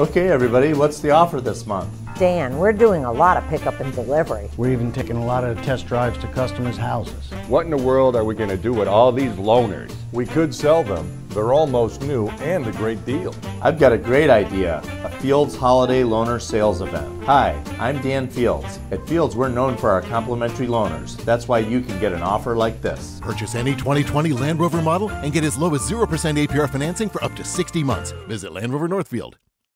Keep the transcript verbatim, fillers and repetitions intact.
Okay, everybody, what's the offer this month? Dan, we're doing a lot of pickup and delivery. We're even taking a lot of test drives to customers' houses. What in the world are we going to do with all these loaners? We could sell them. They're almost new and a great deal. I've got a great idea, a Fields Holiday Loaner Sales Event. Hi, I'm Dan Fields. At Fields, we're known for our complimentary loaners. That's why you can get an offer like this. Purchase any twenty twenty Land Rover model and get as low as zero percent A P R financing for up to sixty months. Visit Land Rover Northfield.